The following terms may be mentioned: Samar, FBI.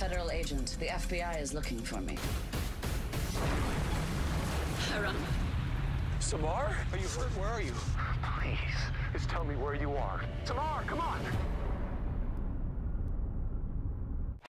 federal agent. The FBI is looking for me. Hiram. Samar? Are you hurt? Where are you? Please, just tell me where you are. Samar!